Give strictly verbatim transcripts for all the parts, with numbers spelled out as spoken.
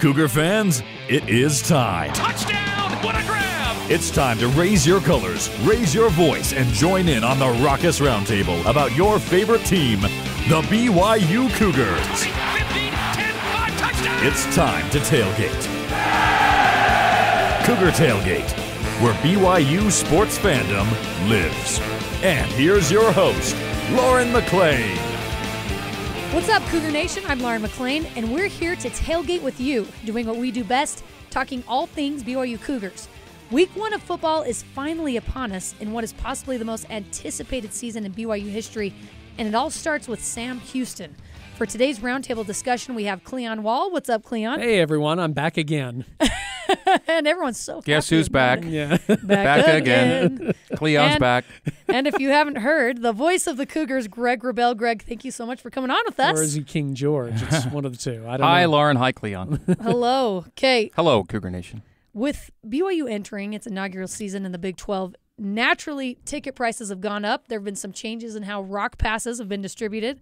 Cougar fans, it is time. Touchdown! What a grab! It's time to raise your colors, raise your voice, and join in on the raucous roundtable about your favorite team, the B Y U Cougars. twenty, fifteen, ten, five, touchdown! It's time to tailgate. Cougar Tailgate, where B Y U sports fandom lives. And here's your host, Lauren McClain. What's up, Cougar Nation? I'm Lauren McClain, and we're here to tailgate with you, doing what we do best, talking all things B Y U Cougars. Week one of football is finally upon us in what is possibly the most anticipated season in B Y U history, and it all starts with Sam Houston. For today's roundtable discussion, we have Cleon Wall. What's up, Cleon? Hey, everyone. I'm back again. And everyone's so Guess who's back. Yeah. Back, back again. again. Cleon's and, back. And if you haven't heard, the voice of the Cougars, Greg Wrubell. Greg, thank you so much for coming on with us. Or is he King George? It's one of the two. I don't hi, know. Lauren. Hi, Cleon. Hello. Okay. Hello, Cougar Nation. With B Y U entering its inaugural season in the Big twelve, naturally ticket prices have gone up. There have been some changes in how Rock passes have been distributed.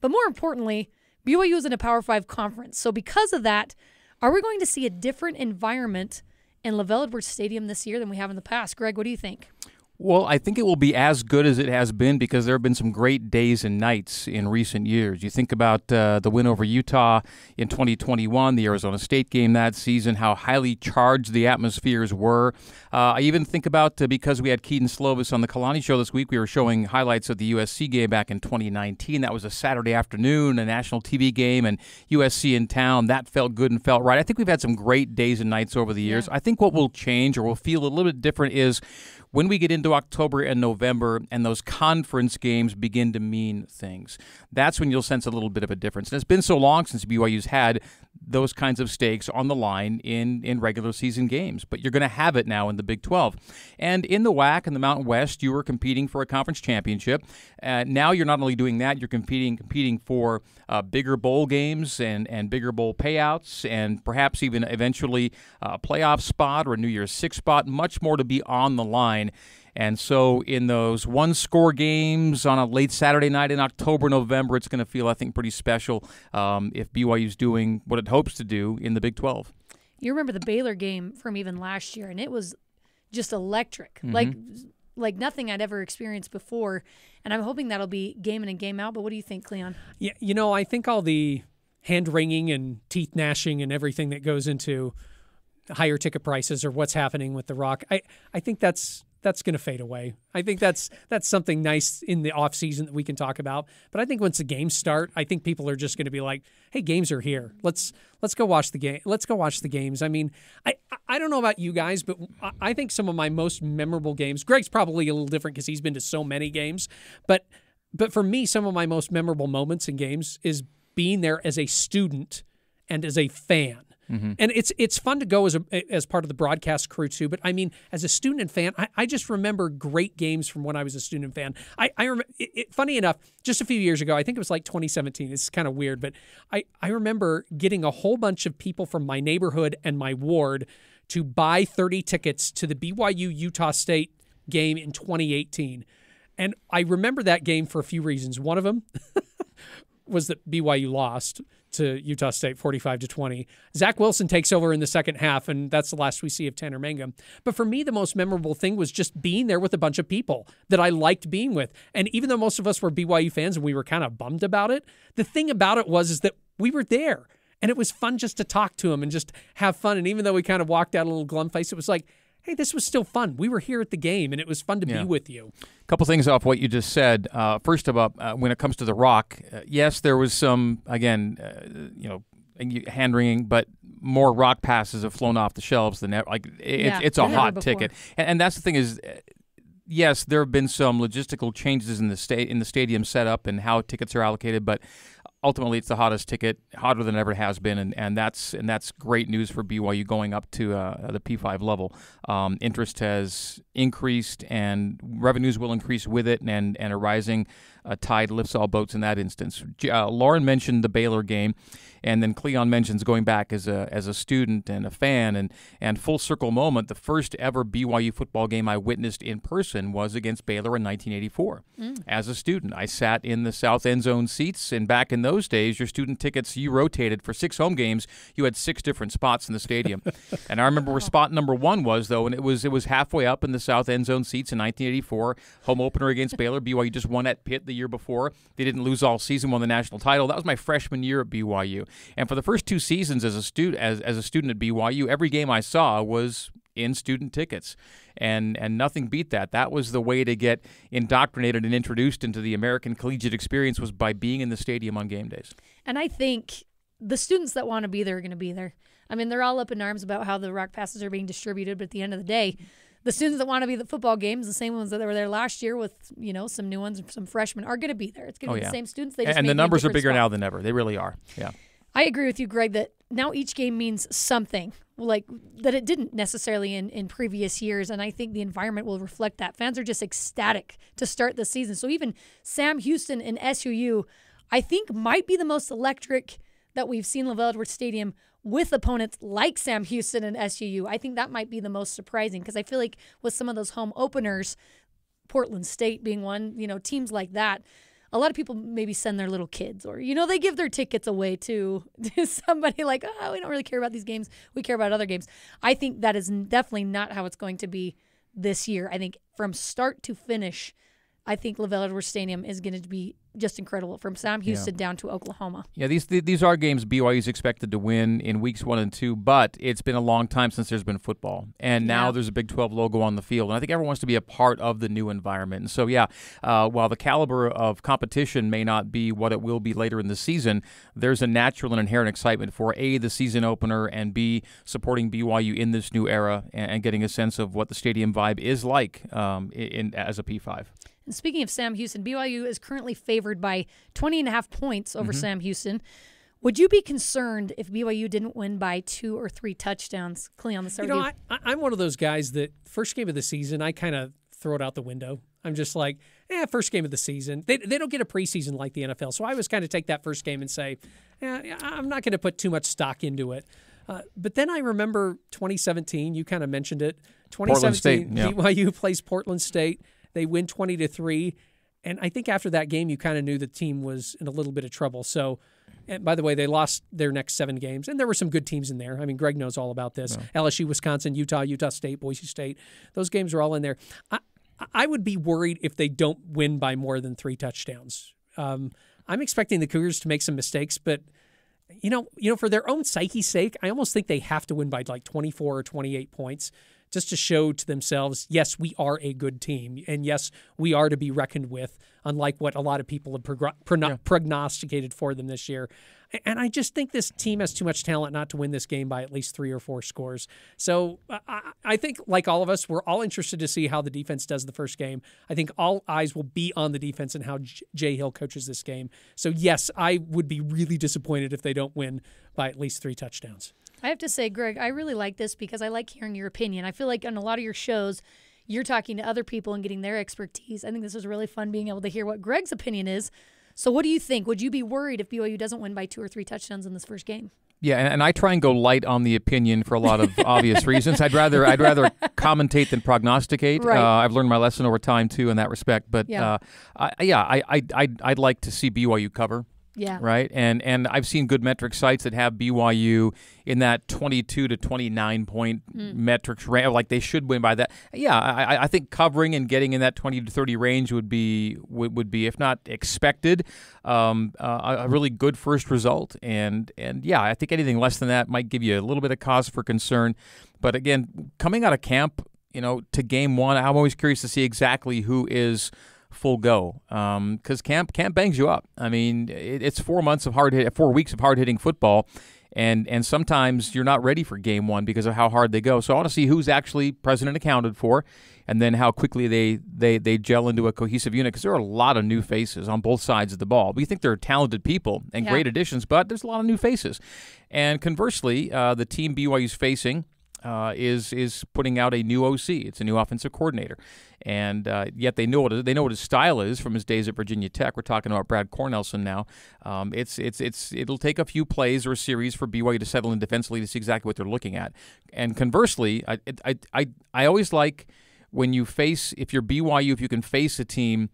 But more importantly, B Y U is in a Power five conference. So because of that, are we going to see a different environment in Lavelle Edwards Stadium this year than we have in the past? Greg, what do you think? Well, I think it will be as good as it has been because there have been some great days and nights in recent years. You think about uh, the win over Utah in twenty twenty-one, the Arizona State game that season, how highly charged the atmospheres were. Uh, I even think about, uh, because we had Keaton Slovis on the Kalani show this week, we were showing highlights of the U S C game back in twenty nineteen. That was a Saturday afternoon, a national T V game, and U S C in town. That felt good and felt right. I think we've had some great days and nights over the years. Yeah. I think what will change or will feel a little bit different is when we get into October and November and those conference games begin to mean things, that's when you'll sense a little bit of a difference. And it's been so long since B Y U's had those kinds of stakes on the line in, in regular season games. But you're going to have it now in the Big twelve. And in the W A C and the Mountain West, you were competing for a conference championship. Uh, now you're not only doing that, you're competing competing for uh, bigger bowl games and, and bigger bowl payouts and perhaps even eventually a playoff spot or a New Year's Six spot, much more to be on the line. And so in those one-score games on a late Saturday night in October, November, it's going to feel, I think, pretty special um, if B Y U's doing what it hopes to do in the Big twelve. You remember the Baylor game from even last year, and it was just electric, mm-hmm. like like nothing I'd ever experienced before. And I'm hoping that'll be game in and game out. But what do you think, Cleon? Yeah, you know, I think all the hand-wringing and teeth-gnashing and everything that goes into higher ticket prices or what's happening with the Rock, I, I think that's – that's going to fade away. I think that's that's something nice in the off season that we can talk about. But I think once the games start, I think people are just going to be like, "Hey, games are here. Let's let's go watch the game. Let's go watch the games." I mean, I I don't know about you guys, but I think some of my most memorable games. Greg's probably a little different because he's been to so many games, but but for me, some of my most memorable moments in games is being there as a student and as a fan. Mm-hmm. And it's it's fun to go as a, as part of the broadcast crew, too. But, I mean, as a student and fan, I, I just remember great games from when I was a student and fan. I, I rem- it, it, funny enough, just a few years ago, I think it was like twenty seventeen. It's kind of weird. But I, I remember getting a whole bunch of people from my neighborhood and my ward to buy thirty tickets to the B Y U-Utah State game in twenty eighteen. And I remember that game for a few reasons. One of them was that B Y U lost to Utah State, forty-five to twenty. Zach Wilson takes over in the second half, and that's the last we see of Tanner Mangum. But for me, the most memorable thing was just being there with a bunch of people that I liked being with. And even though most of us were B Y U fans and we were kind of bummed about it, the thing about it was is that we were there, and it was fun just to talk to them and just have fun. And even though we kind of walked out a little glum-faced, it was like, hey, this was still fun. We were here at the game, and it was fun to yeah. be with you. A couple things off what you just said. Uh, first of all, uh, when it comes to the Rock, uh, yes, there was some, again, uh, you know, hand-wringing, but more Rock passes have flown off the shelves than ever. Like, it, yeah, it's a hot ticket. And, and that's the thing is, yes, there have been some logistical changes in the sta- in the stadium setup and how tickets are allocated, but ultimately, it's the hottest ticket, hotter than ever it has been, and, and that's and that's great news for B Y U going up to uh, the P five level. Um, interest has increased, and revenues will increase with it, and, and a rising uh, tide lifts all boats in that instance. Uh, Lauren mentioned the Baylor game, and then Cleon mentions going back as a as a student and a fan, and and full circle moment. The first ever B Y U football game I witnessed in person was against Baylor in nineteen eighty-four. Mm. As a student, I sat in the south end zone seats, and back in those days, your student tickets, you rotated for six home games. You had six different spots in the stadium, and I remember where spot number one was though, and it was it was halfway up in the south end zone seats in nineteen eighty-four. Home opener against Baylor. B Y U just won at Pitt the year before. They didn't lose all season, won the national title. That was my freshman year at B Y U. And for the first two seasons as a student, as, as a student at B Y U, every game I saw was in student tickets, and and nothing beat that. That was the way to get indoctrinated and introduced into the American collegiate experience, was by being in the stadium on game days. And I think the students that want to be there are going to be there. I mean, they're all up in arms about how the rock passes are being distributed, but at the end of the day, the students that want to be at the football games, the same ones that were there last year with, you know, some new ones, some freshmen, are going to be there. It's going to oh, be yeah. the same students. They just and the numbers are bigger spot. now than ever. They really are. Yeah. I agree with you, Greg, that now each game means something, like that it didn't necessarily in, in previous years, and I think the environment will reflect that. Fans are just ecstatic to start the season. So even Sam Houston and S U U, I think, might be the most electric that we've seen Lavelle Edwards Stadium with opponents like Sam Houston and S U U. I think that might be the most surprising, because I feel like with some of those home openers, Portland State being one, you know, teams like that, a lot of people maybe send their little kids, or, you know, they give their tickets away to, to somebody like, oh, we don't really care about these games. We care about other games. I think that is definitely not how it's going to be this year. I think from start to finish, I think Lavelle Edwards Stadium is going to be just incredible, from Sam Houston yeah. down to Oklahoma. Yeah, these these are games B Y U's expected to win in weeks one and two, but it's been a long time since there's been football, and now yeah. there's a Big twelve logo on the field, and I think everyone wants to be a part of the new environment. And so, yeah, uh, while the caliber of competition may not be what it will be later in the season, there's a natural and inherent excitement for, A, the season opener, and B, supporting B Y U in this new era and, and getting a sense of what the stadium vibe is like um, in as a P five. And speaking of Sam Houston, B Y U is currently favored by twenty and a half points over mm-hmm. Sam Houston. Would you be concerned if B Y U didn't win by two or three touchdowns? Cleon, the you know, I, I'm one of those guys that first game of the season, I kind of throw it out the window. I'm just like, eh, first game of the season. They they don't get a preseason like the N F L, so I always kind of take that first game and say, eh, I'm not going to put too much stock into it. Uh, but then I remember twenty seventeen, you kind of mentioned it. twenty seventeen, Portland State, yeah. B Y U plays Portland State. They win twenty to three, and I think after that game, you kind of knew the team was in a little bit of trouble. So, and by the way, they lost their next seven games, and there were some good teams in there. I mean, Greg knows all about this. Yeah. L S U, Wisconsin, Utah, Utah State, Boise State. Those games were all in there. I, I would be worried if they don't win by more than three touchdowns. Um, I'm expecting the Cougars to make some mistakes, but you know, you know, for their own psyche's sake, I almost think they have to win by like twenty-four or twenty-eight points, just to show to themselves, yes, we are a good team, and yes, we are to be reckoned with, unlike what a lot of people have prog progn yeah. prognosticated for them this year. And I just think this team has too much talent not to win this game by at least three or four scores. So I, I think, like all of us, we're all interested to see how the defense does the first game. I think all eyes will be on the defense and how J Jay Hill coaches this game. So, yes, I would be really disappointed if they don't win by at least three touchdowns. I have to say, Greg, I really like this because I like hearing your opinion. I feel like on a lot of your shows, you're talking to other people and getting their expertise. I think this is really fun being able to hear what Greg's opinion is. So what do you think? Would you be worried if B Y U doesn't win by two or three touchdowns in this first game? Yeah, and, and I try and go light on the opinion for a lot of obvious reasons. I'd rather I'd rather commentate than prognosticate. Right. Uh, I've learned my lesson over time, too, in that respect. But, yeah, uh, I, yeah I, I, I'd, I'd like to see B Y U cover. Yeah. Right. And and I've seen good metric sites that have B Y U in that twenty-two to twenty-nine point mm. metrics range. Like they should win by that. Yeah. I, I think covering and getting in that twenty to thirty range would be would, would be if not expected, um, uh, a really good first result. And and yeah, I think anything less than that might give you a little bit of cause for concern. But again, coming out of camp, you know, to game one, I'm always curious to see exactly who is full go, because um, camp camp bangs you up. I mean, it, it's four months of hard hit, four weeks of hard hitting football, and and sometimes you're not ready for game one because of how hard they go. So I want to see who's actually present and accounted for, and then how quickly they they they gel into a cohesive unit, because there are a lot of new faces on both sides of the ball. We think they're talented people and yeah. great additions, but there's a lot of new faces, and conversely, uh, the team B Y U's facing. Uh, is is putting out a new O C. It's a new offensive coordinator, and uh, yet they know what they know what his style is from his days at Virginia Tech. We're talking about Brad Cornelison now. Um, it's it's it's it'll take a few plays or a series for B Y U to settle in defensively to see exactly what they're looking at. And conversely, I I I, I always like when you face if you're B Y U if you can face a team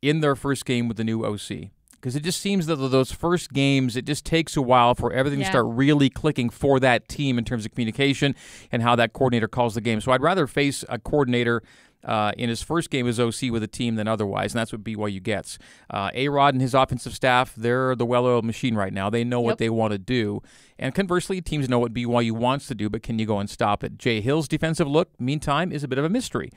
in their first game with the new O C. Because it just seems that those first games, it just takes a while for everything yeah. to start really clicking for that team in terms of communication and how that coordinator calls the game. So I'd rather face a coordinator uh, in his first game as O C with a team than otherwise, and that's what B Y U gets. Uh, A-Rod and his offensive staff, they're the well-oiled machine right now. They know yep. what they want to do. And conversely, teams know what B Y U wants to do, but can you go and stop it? Jay Hill's defensive look, meantime, is a bit of a mystery.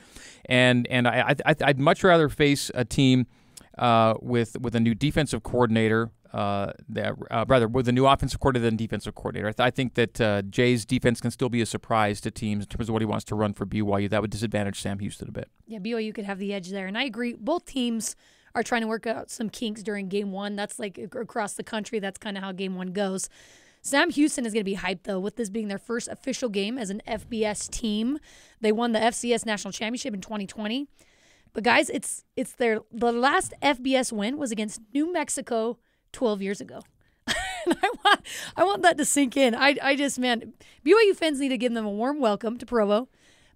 And, and I, I, I'd much rather face a team Uh, with with a new defensive coordinator, uh, that, uh, rather with a new offensive coordinator than defensive coordinator. I, th I think that uh, Jay's defense can still be a surprise to teams in terms of what he wants to run for B Y U. That would disadvantage Sam Houston a bit. Yeah, B Y U could have the edge there, and I agree. Both teams are trying to work out some kinks during game one. That's like across the country. That's kind of how game one goes. Sam Houston is going to be hyped, though, with this being their first official game as an F B S team. They won the F C S National Championship in twenty twenty. But guys, it's it's their the last F B S win was against New Mexico twelve years ago. And I want I want that to sink in. I I just man, B Y U fans need to give them a warm welcome to Provo,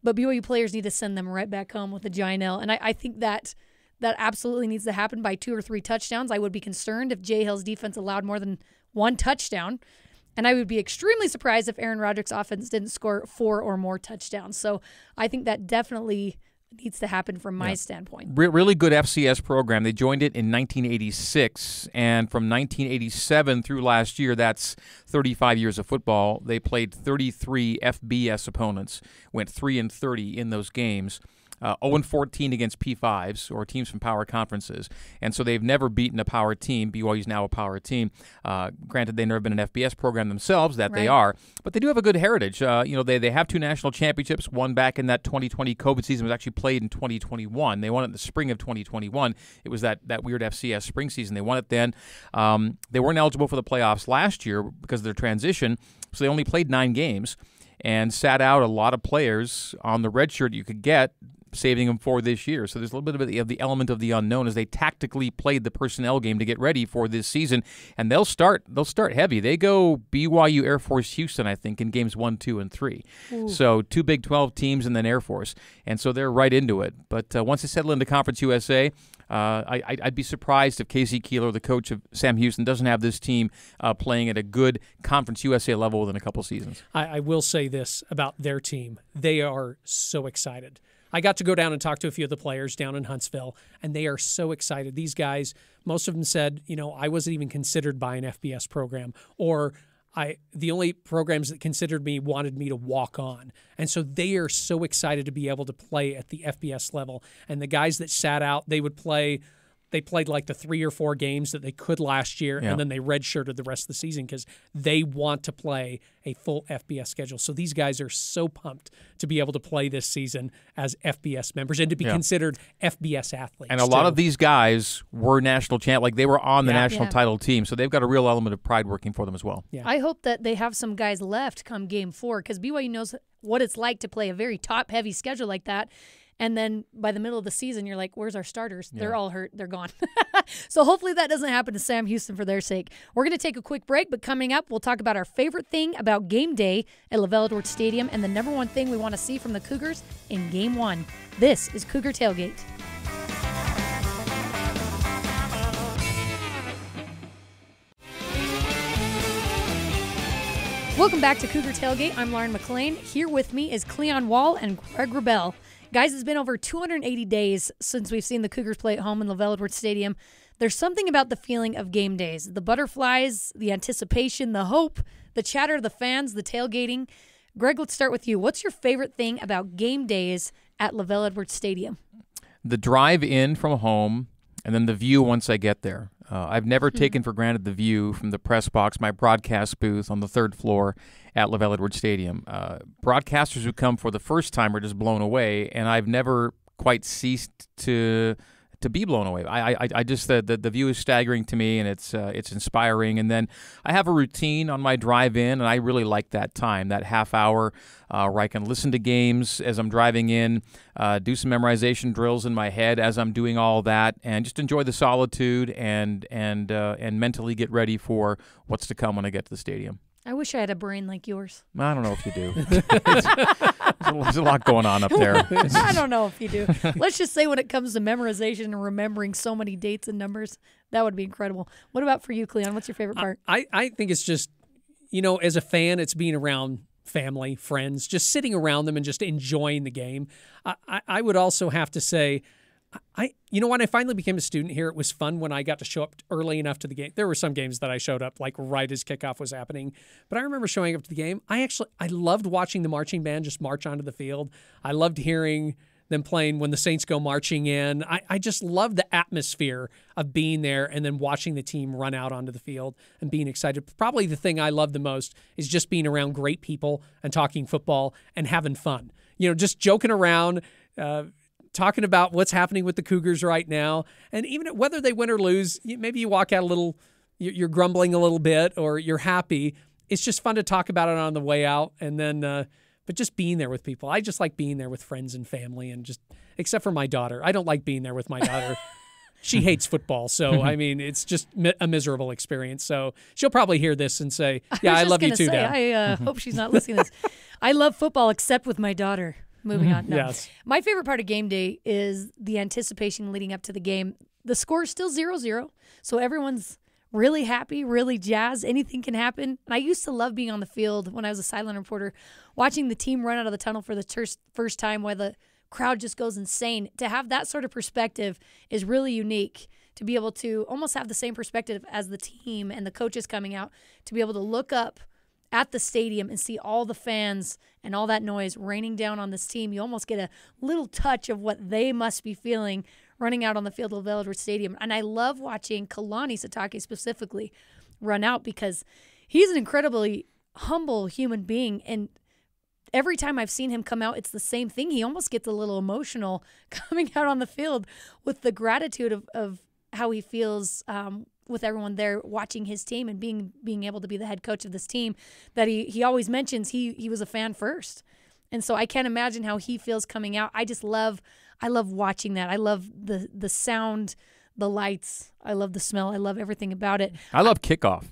but B Y U players need to send them right back home with a giant L. And I, I think that that absolutely needs to happen by two or three touchdowns. I would be concerned if Jay Hill's defense allowed more than one touchdown. And I would be extremely surprised if Aaron Roderick's offense didn't score four or more touchdowns. So I think that definitely needs to happen from my yeah. standpoint. Re really good F C S program. They joined it in nineteen eighty-six, and from nineteen eighty-seven through last year, that's thirty-five years of football. They played thirty-three F B S opponents, went three and thirty in those games, uh, oh and fourteen against P fives, or teams from power conferences. And so they've never beaten a power team. B Y U's now a power team. Uh, granted, they've never been an F B S program themselves, that right. they are, but they do have a good heritage. Uh, you know, they, they have two national championships. One back in that twenty twenty COVID season was actually played in twenty twenty-one. They won it in the spring of twenty twenty-one. It was that, that weird F C S spring season. They won it then. Um, they weren't eligible for the playoffs last year because of their transition, so they only played nine games and sat out a lot of players on the red shirt you could get, saving them for this year. So there's a little bit of the, of the element of the unknown as they tactically played the personnel game to get ready for this season. And they'll start they'll start heavy. They go B Y U, Air Force, Houston, I think, in games one, two, and three. Ooh. So two Big twelve teams and then Air Force. And so they're right into it. But uh, once they settle into Conference U S A, Uh, I, I'd be surprised if Casey Keeler, the coach of Sam Houston, doesn't have this team uh, playing at a good Conference U S A level within a couple seasons. I, I will say this about their team. They are so excited. I got to go down and talk to a few of the players down in Huntsville, and they are so excited. These guys, most of them said, you know, I wasn't even considered by an F B S program, or I the only programs that considered me wanted me to walk on. And so they are so excited to be able to play at the F B S level. And the guys that sat out, they would play they played like the three or four games that they could last year, yeah. and then they redshirted the rest of the season because they want to play a full F B S schedule. So these guys are so pumped to be able to play this season as F B S members and to be yeah. considered F B S athletes. And a too. lot of these guys were national champ, like they were on the yeah, national yeah. title team, so they've got a real element of pride working for them as well. Yeah. I hope that they have some guys left come game four, because B Y U knows what it's like to play a very top-heavy schedule like that. And then by the middle of the season, you're like, where's our starters? Yeah. They're all hurt. They're gone. So hopefully that doesn't happen to Sam Houston for their sake. We're going to take a quick break, but coming up, we'll talk about our favorite thing about game day at Lavelle Edwards Stadium and the number one thing we want to see from the Cougars in game one. This is Cougar Tailgate. Welcome back to Cougar Tailgate. I'm Lauren McClain. Here with me is Cleon Wall and Greg Wrubell. Guys, it's been over two hundred eighty days since we've seen the Cougars play at home in Lavelle Edwards Stadium. There's something about the feeling of game days. The butterflies, the anticipation, the hope, the chatter of the fans, the tailgating. Greg, let's start with you. What's your favorite thing about game days at Lavelle Edwards Stadium? The drive in from home and then the view once I get there. Uh, I've never mm-hmm. taken for granted the view from the press box, my broadcast booth on the third floor at Lavelle Edwards Stadium. Uh, broadcasters who come for the first time are just blown away, and I've never quite ceased to to be blown away. I I, I just the, the the view is staggering to me, and it's uh, it's inspiring. And then I have a routine on my drive in, and I really like that time, that half hour uh, where I can listen to games as I'm driving in, uh, do some memorization drills in my head as I'm doing all that, and just enjoy the solitude and and uh, and mentally get ready for what's to come when I get to the stadium. I wish I had a brain like yours. I don't know if you do. There's a lot going on up there. I don't know if you do. Let's just say when it comes to memorization and remembering so many dates and numbers, that would be incredible. What about for you, Cleon? What's your favorite part? I, I think it's just, you know, as a fan, it's being around family, friends, just sitting around them and just enjoying the game. I, I, I would also have to say, I, you know, when I finally became a student here, it was fun when I got to show up early enough to the game. There were some games that I showed up like right as kickoff was happening, but I remember showing up to the game. I actually, I loved watching the marching band just march onto the field. I loved hearing them playing When the Saints Go Marching In. I, I just loved the atmosphere of being there and then watching the team run out onto the field and being excited. Probably the thing I love the most is just being around great people and talking football and having fun. You know, just joking around, uh, talking about what's happening with the Cougars right now. And even whether they win or lose, maybe you walk out a little, you're grumbling a little bit or you're happy. It's just fun to talk about it on the way out. And then, uh, but just being there with people. I just like being there with friends and family and just, except for my daughter. I don't like being there with my daughter. She hates football. So, I mean, it's just mi a miserable experience. So she'll probably hear this and say, yeah, I, I love you too, say, Dad. I uh, hope she's not listening to this. I love football except with my daughter. Moving on. No. Yes. My favorite part of game day is the anticipation leading up to the game. The score is still zero zero, so everyone's really happy, really jazzed. Anything can happen. And I used to love being on the field when I was a sideline reporter, watching the team run out of the tunnel for the first time while the crowd just goes insane. To have that sort of perspective is really unique, to be able to almost have the same perspective as the team and the coaches coming out, to be able to look up at the stadium and see all the fans and all that noise raining down on this team. You almost get a little touch of what they must be feeling running out on the field of Lavelle Edwards Stadium. And I love watching Kalani Sitake specifically run out because he's an incredibly humble human being. And every time I've seen him come out, it's the same thing. He almost gets a little emotional coming out on the field with the gratitude of, of how he feels um, with everyone there watching his team and being being able to be the head coach of this team that he, he always mentions he he was a fan first. And so I can't imagine how he feels coming out. I just love I love watching that. I love the the sound, the lights. I love the smell. I love everything about it. I love kickoff.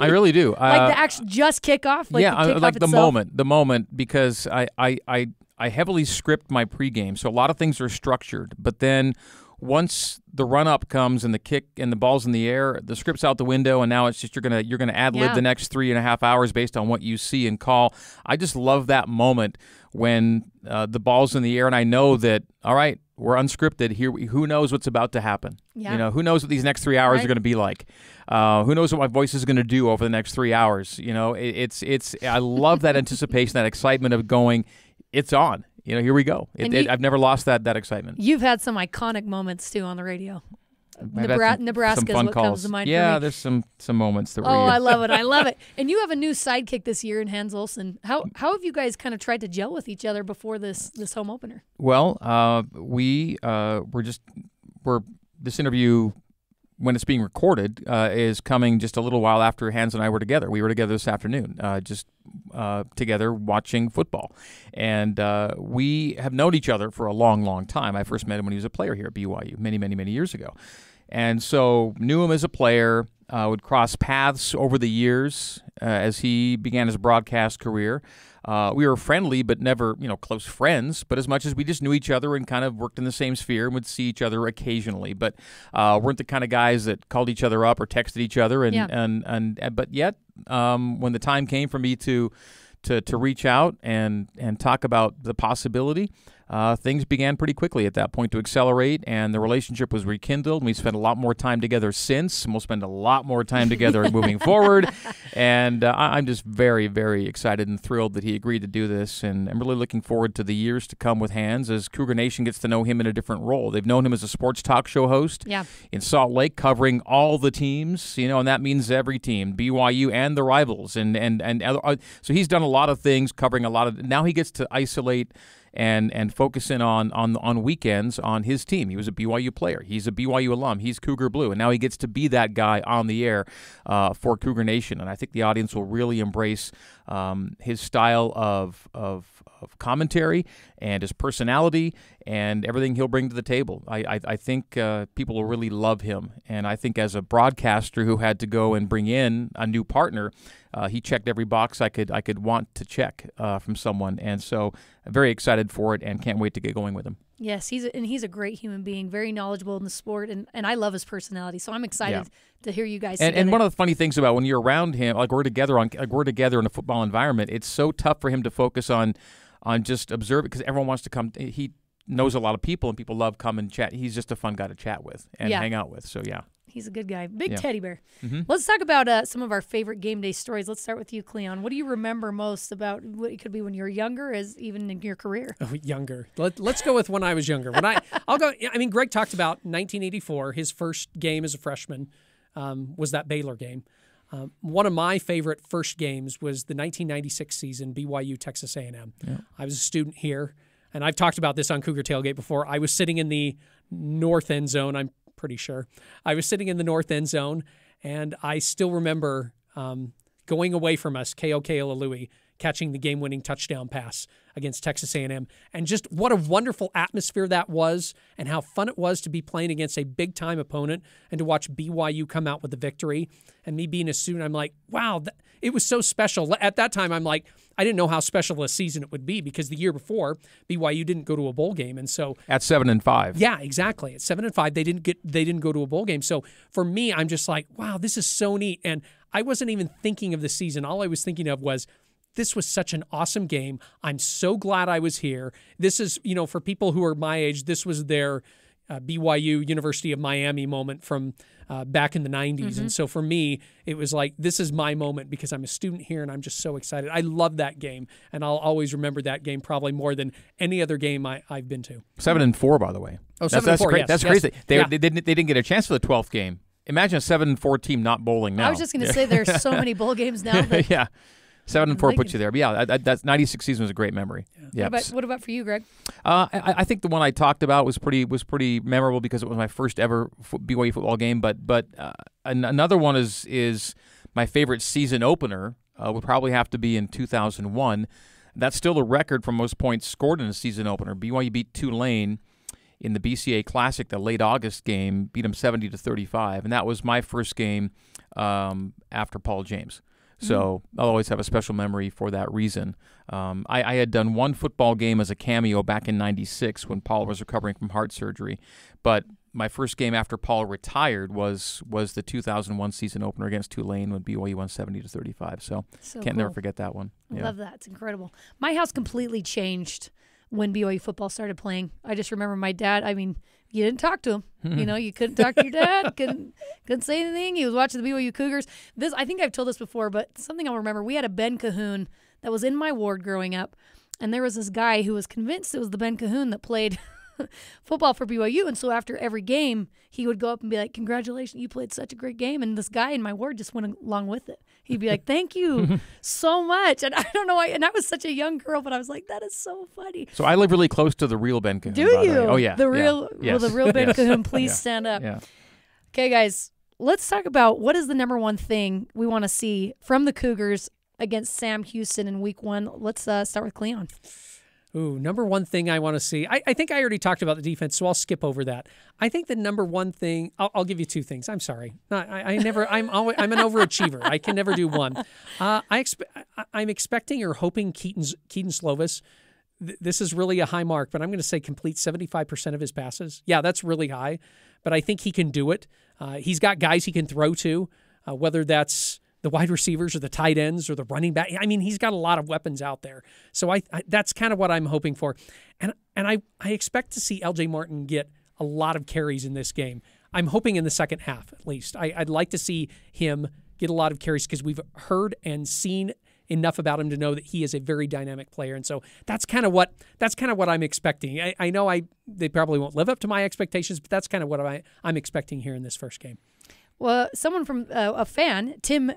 I really do. Like uh, the actual just kickoff? Like yeah, the kickoff like the itself. moment, the moment because I, I, I, I heavily script my pregame. So a lot of things are structured, but then once the run-up comes and the kick and the ball's in the air, the script's out the window, and now it's just you're gonna you're gonna ad-lib yeah. the next three and a half hours based on what you see and call. I just love that moment when uh, the ball's in the air, and I know that all right, we're unscripted here. Who knows what's about to happen? Yeah. You know, who knows what these next three hours right. are gonna be like? Uh, who knows what my voice is gonna do over the next three hours? You know, it, it's it's. I love that anticipation, that excitement of going. It's on. You know, here we go. It, you, it, I've never lost that that excitement. You've had some iconic moments, too, on the radio. Nebra Nebraska is what calls. comes to mind yeah, for me. Yeah, there's some, some moments that were... Oh, I love it. I love it. And you have a new sidekick this year in Hans Olsen. How how have you guys kind of tried to gel with each other before this, this home opener? Well, uh, we uh, were just... we're this interview... when it's being recorded, uh, is coming just a little while after Hans and I were together. We were together this afternoon, uh, just uh, together watching football. And uh, we have known each other for a long, long time. I first met him when he was a player here at B Y U many, many, many years ago. And so knew him as a player, uh, would cross paths over the years uh, as he began his broadcast career. Uh, we were friendly, but never, you know, close friends. But as much as we just knew each other and kind of worked in the same sphere and would see each other occasionally, but uh, weren't the kind of guys that called each other up or texted each other. And yeah. and, and and but yet, um, when the time came for me to to to reach out and and talk about the possibility, uh, things began pretty quickly at that point to accelerate, and the relationship was rekindled. And we spent a lot more time together since, and we'll spend a lot more time together moving forward. And uh, I'm just very, very excited and thrilled that he agreed to do this, and I'm really looking forward to the years to come with Hans as Cougar Nation gets to know him in a different role. They've known him as a sports talk show host yeah. in Salt Lake, covering all the teams, you know, and that means every team, B Y U and the rivals, and and and uh, so he's done a lot of things, covering a lot of. Now he gets to isolate and and focusing on on on weekends on his team. He was a B Y U player. He's a B Y U alum. He's Cougar Blue, and now he gets to be that guy on the air uh, for Cougar Nation. And I think the audience will really embrace um, his style of of of commentary and his personality and everything he'll bring to the table. I I, I think uh, people will really love him. And I think as a broadcaster who had to go and bring in a new partner, uh, he checked every box I could I could want to check uh, from someone. And so I'm very excited for it and can't wait to get going with him. Yes, he's a, and he's a great human being, very knowledgeable in the sport, and, and I love his personality. So I'm excited yeah. to hear you guys. And, and one of the funny things about when you're around him, like we're together on, like we're together in a football environment, it's so tough for him to focus on, on just observing because everyone wants to come. He knows a lot of people, and people love come and chat. He's just a fun guy to chat with and yeah. hang out with. So yeah, he's a good guy, big yeah. teddy bear. Mm-hmm. Let's talk about uh, some of our favorite game day stories. Let's start with you, Cleon. What do you remember most about what it could be when you were younger, as even in your career? Oh, younger. Let, let's go with when I was younger. When I, I'll go. I mean, Greg talked about nineteen eighty-four. His first game as a freshman um, was that Baylor game. Um, one of my favorite first games was the nineteen ninety-six season, B Y U Texas A and M. Yeah. I was a student here, and I've talked about this on Cougar Tailgate before. I was sitting in the north end zone. I'm pretty sure I was sitting in the north end zone, and I still remember um, going away from us, Koko Lalui catching the game-winning touchdown pass against Texas A and M, and just what a wonderful atmosphere that was, and how fun it was to be playing against a big-time opponent and to watch B Y U come out with the victory. And me being a student, I'm like, wow, that, it was so special. At that time, I'm like, I didn't know how special a season it would be, because the year before, B Y U didn't go to a bowl game, and so at seven and five, yeah, exactly, at seven and five, they didn't get they didn't go to a bowl game. So for me, I'm just like, wow, this is so neat, and I wasn't even thinking of the season. All I was thinking of was, this was such an awesome game. I'm so glad I was here. This is, you know, for people who are my age, this was their uh, B Y U University of Miami moment from uh, back in the nineties. Mm-hmm. And so for me, it was like, this is my moment because I'm a student here and I'm just so excited. I love that game, and I'll always remember that game probably more than any other game I, I've been to. Seven and four, by the way. Oh, that's, seven that's and four, yes, that's yes. crazy. They, yeah. they, didn't, they didn't get a chance for the twelfth game. Imagine a seven and four team not bowling now. I was just going to say there's so many bowl games now. That yeah. Seven and four puts you there. But yeah, that, that ninety-six season was a great memory. Yeah. Yeah. What about, what about for you, Greg? Uh, I, I think the one I talked about was pretty was pretty memorable because it was my first ever B Y U football game. But but uh, an, another one is is my favorite season opener. Uh, would probably have to be in two thousand one. That's still the record for most points scored in a season opener. B Y U beat Tulane in the B C A Classic, the late August game, beat them seventy to thirty-five, and that was my first game um, after Paul James. So I'll always have a special memory for that reason. Um, I, I had done one football game as a cameo back in ninety-six when Paul was recovering from heart surgery. But my first game after Paul retired was was the two thousand one season opener against Tulane when B Y U won seventy to thirty-five. So, so can't cool. never forget that one. Yeah. Love that. It's incredible. My house completely changed when B Y U football started playing. I just remember my dad, I mean, you didn't talk to him. You know, you couldn't talk to your dad, couldn't couldn't say anything. He was watching the B Y U Cougars. This, I think I've told this before, but something I'll remember. We had a Ben Cahoon that was in my ward growing up, and there was this guy who was convinced it was the Ben Cahoon that played football for B Y U, and so after every game, he would go up and be like, congratulations, you played such a great game, and this guy in my ward just went along with it. He'd be like, thank you so much, and I don't know why, and I was such a young girl, but I was like, that is so funny. So I live really close to the real Ben Cahoon. Do you? Oh, yeah. The real, yeah. Yes. Well, the real Ben yes. Cahoon, please yeah. stand up. Yeah. Okay, guys, let's talk about what is the number one thing we want to see from the Cougars against Sam Houston in week one. Let's uh, start with Cleon. Ooh, number one thing I want to see. I, I think I already talked about the defense, so I'll skip over that. I think the number one thing. I'll, I'll give you two things. I'm sorry. Not, I, I never. I'm always. I'm an overachiever. I can never do one. Uh, I expect. I'm expecting or hoping Keaton's, Keaton Slovis. Th this is really a high mark, but I'm going to say complete seventy-five percent of his passes. Yeah, that's really high, but I think he can do it. Uh, he's got guys he can throw to, uh, whether that's the wide receivers or the tight ends or the running back. I mean, he's got a lot of weapons out there. So I, I that's kind of what I'm hoping for. And and I, I expect to see L J Martin get a lot of carries in this game. I'm hoping in the second half, at least. I, I'd like to see him get a lot of carries because we've heard and seen enough about him to know that he is a very dynamic player. And so that's kind of what that's kind of what I'm expecting. I, I know I they probably won't live up to my expectations, but that's kind of what I, I'm expecting here in this first game. Well, someone from uh, a fan, Tim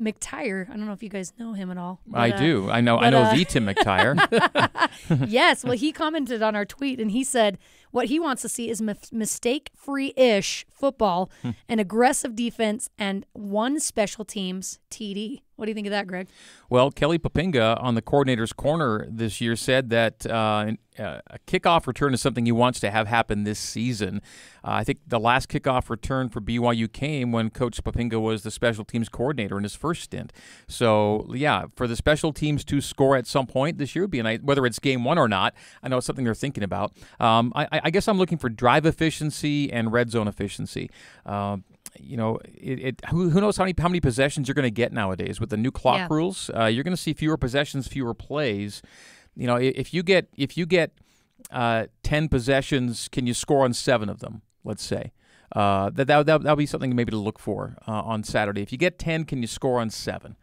McTire. I don't know if you guys know him at all. But, I uh, do. I know but, I know uh, the Tim McTire. Yes. Well, he commented on our tweet, and he said what he wants to see is m- mistake-free-ish football, hmm. an aggressive defense, and one special teams T D. What do you think of that, Greg? Well, Kelly Pepinga on the coordinator's corner this year said that uh, a kickoff return is something he wants to have happen this season. Uh, I think the last kickoff return for B Y U came when Coach Pepinga was the special teams coordinator in his first stint. So, yeah, for the special teams to score at some point this year would be a nice, whether it's game one or not. I know it's something they're thinking about. Um, I, I guess I'm looking for drive efficiency and red zone efficiency. Uh, you know, it, it who, who knows how many how many possessions you're going to get nowadays with the new clock yeah. rules. Uh, you're going to see fewer possessions, fewer plays. You know, if you get if you get uh, ten possessions, can you score on seven of them? Let's say uh, that that that'll be something maybe to look for uh, on Saturday. If you get ten, can you score on seven?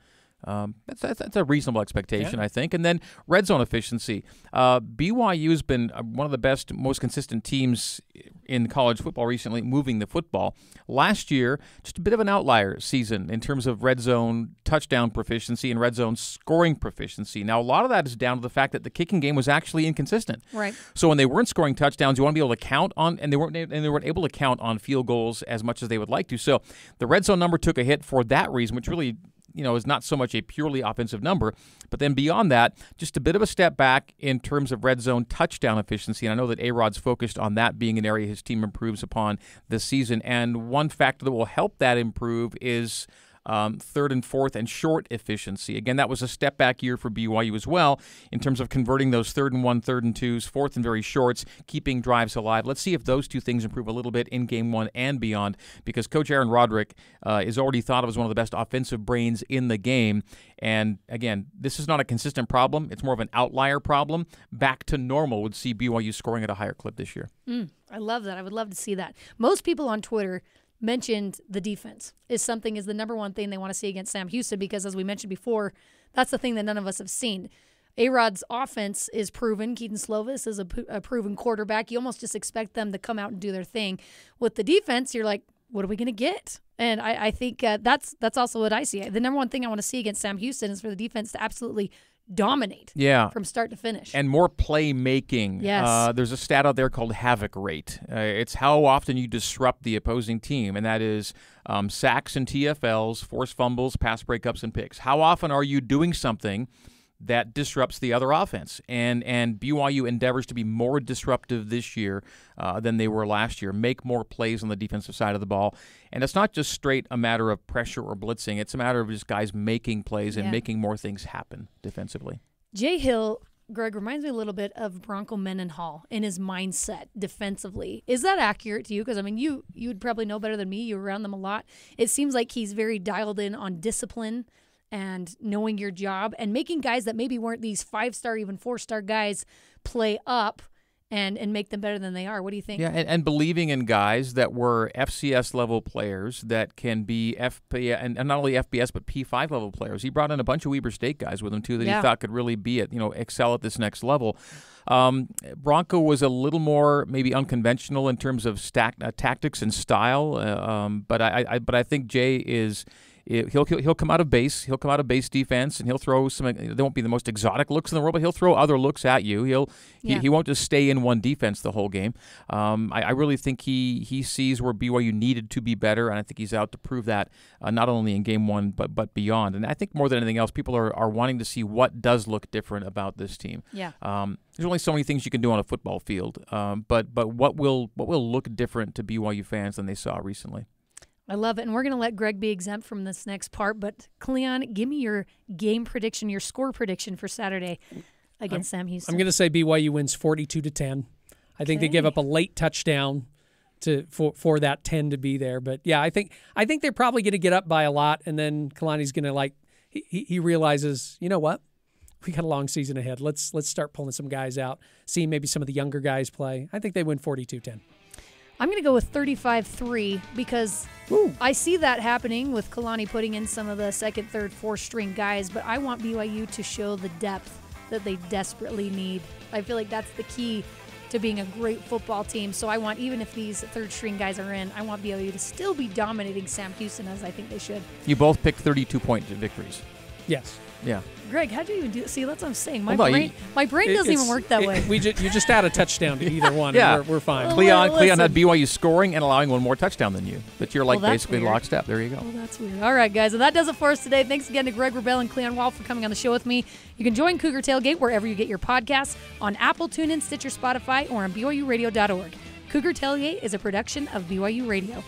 Um, that's, that's, that's a reasonable expectation, yeah. I think. And then red zone efficiency. Uh, B Y U has been one of the best, most consistent teams in college football recently, moving the football. Last year, just a bit of an outlier season in terms of red zone touchdown proficiency and red zone scoring proficiency. Now, a lot of that is down to the fact that the kicking game was actually inconsistent. Right. So when they weren't scoring touchdowns, you want to be able to count on, and they weren't, and they weren't able to count on field goals as much as they would like to. So the red zone number took a hit for that reason, which really, you know, is not so much a purely offensive number, but then beyond that, just a bit of a step back in terms of red zone touchdown efficiency. And I know that A-Rod's focused on that being an area his team improves upon this season. And one factor that will help that improve is um, third and fourth and short efficiency. Again, that was a step back year for B Y U as well in terms of converting those third and one, third and twos, fourth and very shorts, keeping drives alive. Let's see if those two things improve a little bit in game one and beyond, because Coach Aaron Roderick uh, is already thought of as one of the best offensive brains in the game. And again, this is not a consistent problem. It's more of an outlier problem. Back to normal would see B Y U scoring at a higher clip this year. Mm, I love that. I would love to see that. Most people on Twitter mentioned the defense is something is the number one thing they want to see against Sam Houston, because as we mentioned before, that's the thing that none of us have seen. A-Rod's offense is proven. Keaton Slovis is a, a proven quarterback. You almost just expect them to come out and do their thing. With the defense, you're like, what are we going to get? And I, I think uh, that's that's also what I see. The number one thing I want to see against Sam Houston is for the defense to absolutely dominate yeah. from start to finish. And more playmaking. Yes. Uh, there's a stat out there called havoc rate. Uh, it's how often you disrupt the opposing team, and that is um, sacks and T F Ls, forced fumbles, pass breakups, and picks. How often are you doing something that disrupts the other offense? And and B Y U endeavors to be more disruptive this year uh, than they were last year, make more plays on the defensive side of the ball. And it's not just straight a matter of pressure or blitzing. It's a matter of just guys making plays and yeah. making more things happen defensively. Jay Hill, Greg, reminds me a little bit of Bronco Mendenhall in his mindset defensively. Is that accurate to you? Because, I mean, you you would probably know better than me. You were around them a lot. It seems like he's very dialed in on discipline and knowing your job and making guys that maybe weren't these five-star, even four-star guys play up and, and make them better than they are. What do you think? Yeah, and, and believing in guys that were F C S-level players that can be F B S, and, and not only F B S, but P five-level players. He brought in a bunch of Weber State guys with him, too, that yeah. he thought could really be at, you know, excel at this next level. Um, Bronco was a little more maybe unconventional in terms of stack, uh, tactics and style, uh, um, but I, I but I think Jay is... He'll he'll come out of base. He'll come out of base defense, and he'll throw some. They won't be the most exotic looks in the world, but he'll throw other looks at you. He'll yeah. he, he won't just stay in one defense the whole game. Um, I, I really think he he sees where B Y U needed to be better, and I think he's out to prove that uh, not only in game one but but beyond. And I think more than anything else, people are are wanting to see what does look different about this team. Yeah. Um, There's only so many things you can do on a football field, um, but but what will what will look different to B Y U fans than they saw recently? I love it, and we're going to let Greg be exempt from this next part, but Cleon, give me your game prediction, your score prediction for Saturday against I'm, Sam Houston. I'm going to say B Y U wins forty-two to ten. I think okay. they give up a late touchdown to for, for that ten to be there, but yeah, I think I think they're probably going to get up by a lot, and then Kalani's going to like he, he realizes, you know what? We got a long season ahead. Let's let's start pulling some guys out, see maybe some of the younger guys play. I think they win forty-two ten. I'm going to go with thirty-five three because Ooh. I see that happening with Kalani putting in some of the second, third, fourth string guys, but I want B Y U to show the depth that they desperately need. I feel like that's the key to being a great football team. So I want, even if these third-string guys are in, I want B Y U to still be dominating Sam Houston as I think they should. You both picked thirty-two point victories. Yes. Yeah. Greg, how do you even do? See, that's what I'm saying. My well, brain, you, my brain doesn't even work that it, way. We ju you just add a touchdown to either one. Yeah, and we're, we're fine. Well, Cleon, well, Cleon had B Y U scoring and allowing one more touchdown than you, but you're like well, basically weird. lockstep. There you go. Well, that's weird. All right, guys, and that does it for us today. Thanks again to Greg Wrubell and Cleon Wall for coming on the show with me. You can join Cougar Tailgate wherever you get your podcasts, on Apple, TuneIn, Stitcher, Spotify, or on B Y U radio dot org. Cougar Tailgate is a production of B Y U Radio.